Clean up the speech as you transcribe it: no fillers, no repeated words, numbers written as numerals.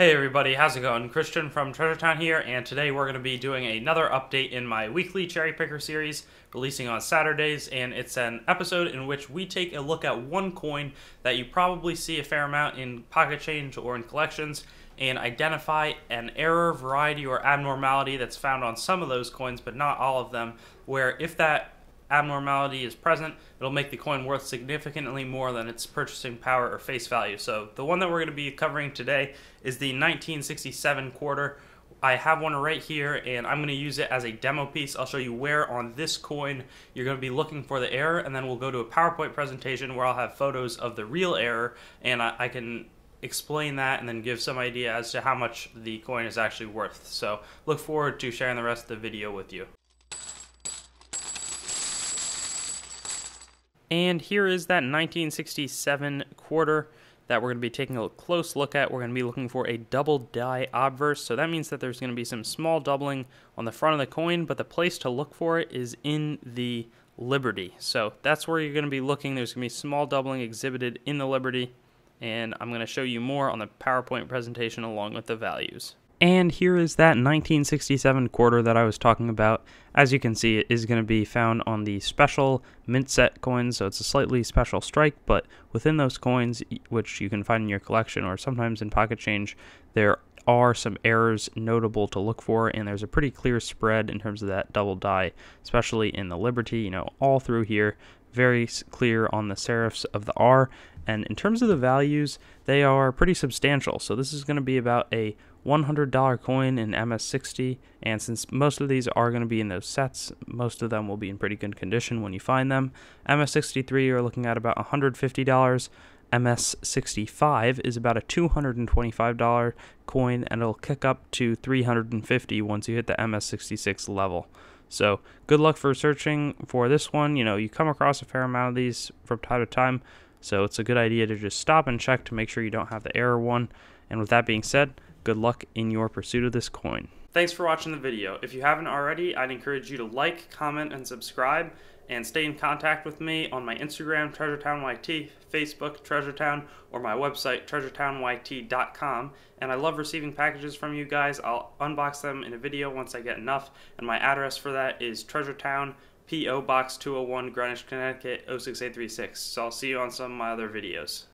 Hey everybody, how's it going? Christian from Treasure Town here, and today we're going to be doing another update in my weekly Cherry Picker series, releasing on Saturdays, and it's an episode in which we take a look at one coin that you probably see a fair amount in pocket change or in collections, and identify an error, variety, or abnormality that's found on some of those coins, but not all of them, where if that abnormality is present, it'll make the coin worth significantly more than its purchasing power or face value. So the one that we're going to be covering today is the 1967 quarter. I have one right here, and I'm going to use it as a demo piece. I'll show you where on this coin you're going to be looking for the error, and then we'll go to a PowerPoint presentation where I'll have photos of the real error, and I can explain that and then give some idea as to how much the coin is actually worth. So look forward to sharing the rest of the video with you. And here is that 1967 quarter that we're going to be taking a close look at. We're going to be looking for a double die obverse, so that means that there's going to be some small doubling on the front of the coin, but the place to look for it is in the Liberty. So that's where you're going to be looking. There's going to be small doubling exhibited in the Liberty, and I'm going to show you more on the PowerPoint presentation along with the values. And here is that 1967 quarter that I was talking about. As you can see, it is going to be found on the special mint set coins, so it's a slightly special strike, but within those coins, which you can find in your collection or sometimes in pocket change, there are some errors notable to look for, and there's a pretty clear spread in terms of that double die, especially in the Liberty, you know, all through here. Very clear on the serifs of the R, and in terms of the values, they are pretty substantial. So this is going to be about a $100 coin in MS60, and since most of these are going to be in those sets, most of them will be in pretty good condition when you find them. MS63 you're looking at about $150, MS65 is about a $225 coin, and it'll kick up to $350 once you hit the MS66 level. So good luck for searching for this one. You know, you come across a fair amount of these from time to time, so it's a good idea to just stop and check to make sure you don't have the error one. And with that being said, good luck in your pursuit of this coin. Thanks for watching the video. If you haven't already, I'd encourage you to like, comment, and subscribe, and stay in contact with me on my Instagram, TreasureTownYT, Facebook, TreasureTown, or my website, TreasureTownYT.com. And I love receiving packages from you guys. I'll unbox them in a video once I get enough, and my address for that is TreasureTown, P.O. Box 201, Greenwich, Connecticut, 06836. So I'll see you on some of my other videos.